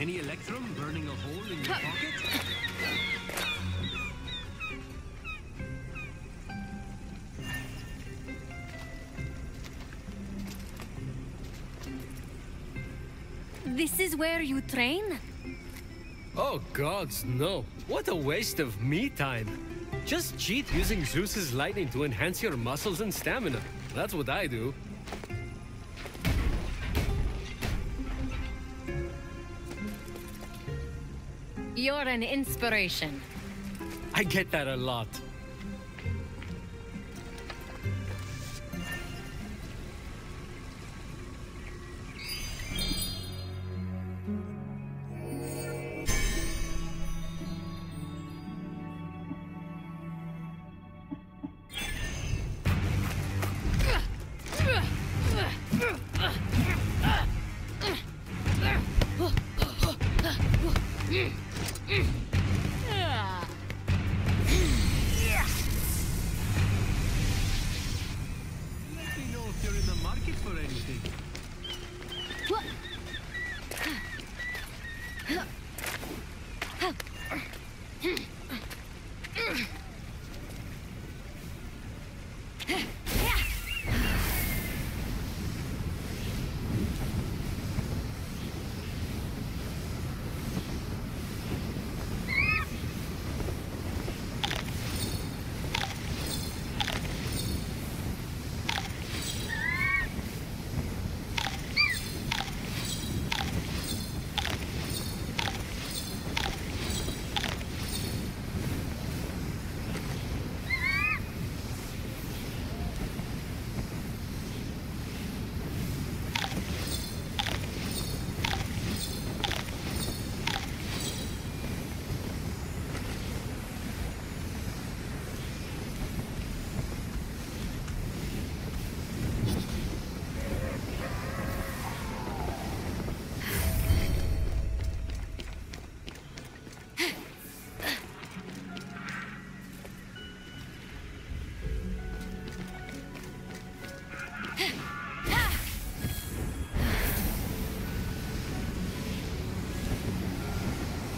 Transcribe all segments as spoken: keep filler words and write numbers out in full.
Any Electrum burning a hole in your pocket? This is where you train? Oh gods, no. What a waste of me time. Just cheat using Zeus's lightning to enhance your muscles and stamina. That's what I do. You're an inspiration. I get that a lot.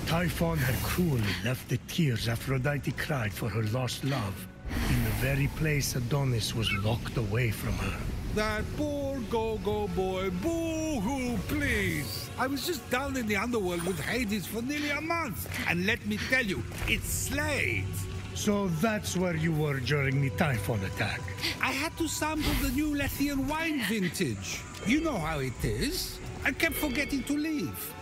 Typhon had cruelly left the tears Aphrodite cried for her lost love in the very place Adonis was locked away from her. That poor go-go boy, boo-hoo, please! I was just down in the underworld with Hades for nearly a month, and let me tell you, it slayed! So that's where you were during the Typhon attack? I had to sample the new Lathian wine vintage. You know how it is. I kept forgetting to leave.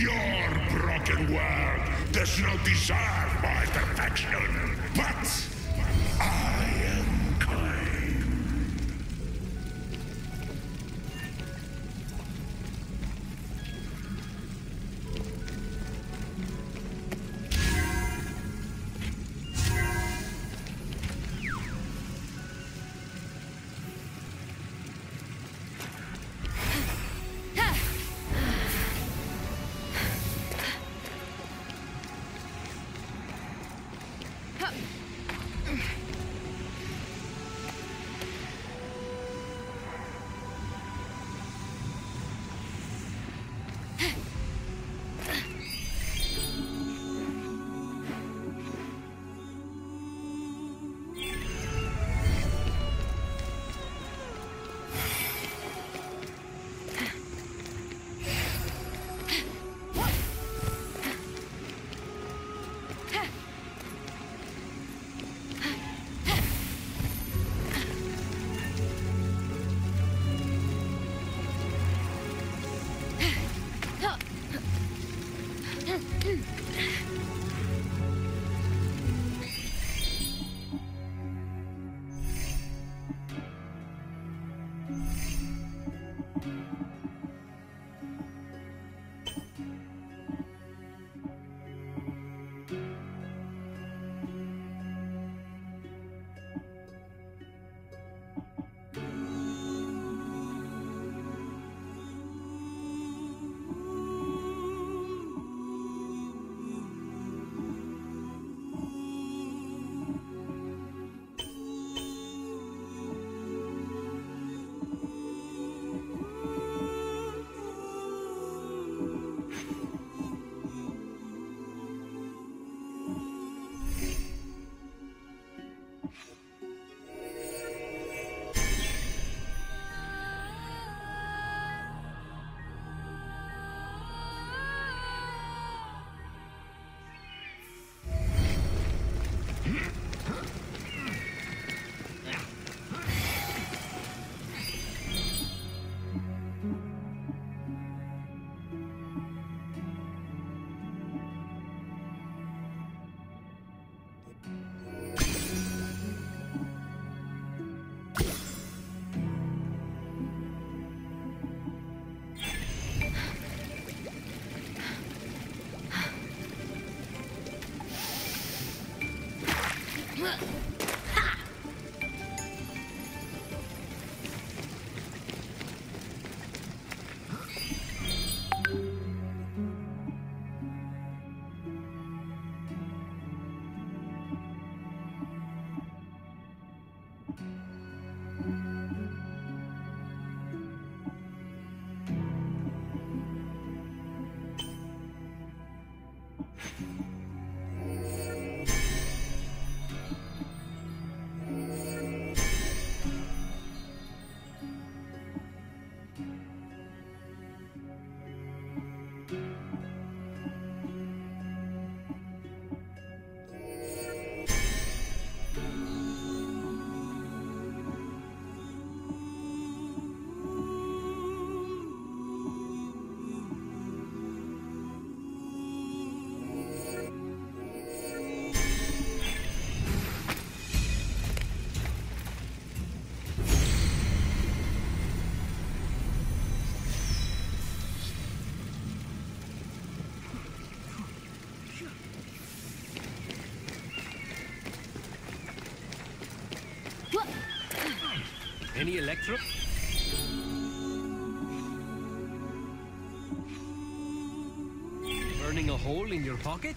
Your broken world does not deserve my perfection, but I am kind. Any Electrum? Burning a hole in your pocket?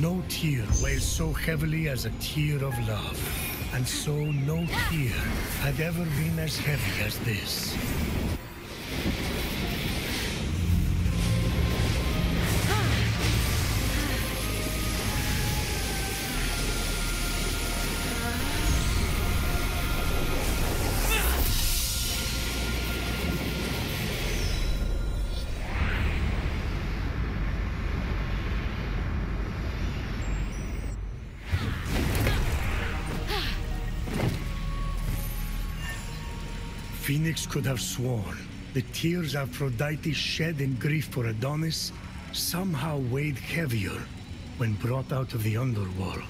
No tear weighs so heavily as a tear of love, and so no tear had ever been as heavy as this. Phoenix could have sworn the tears Aphrodite shed in grief for Adonis somehow weighed heavier when brought out of the underworld.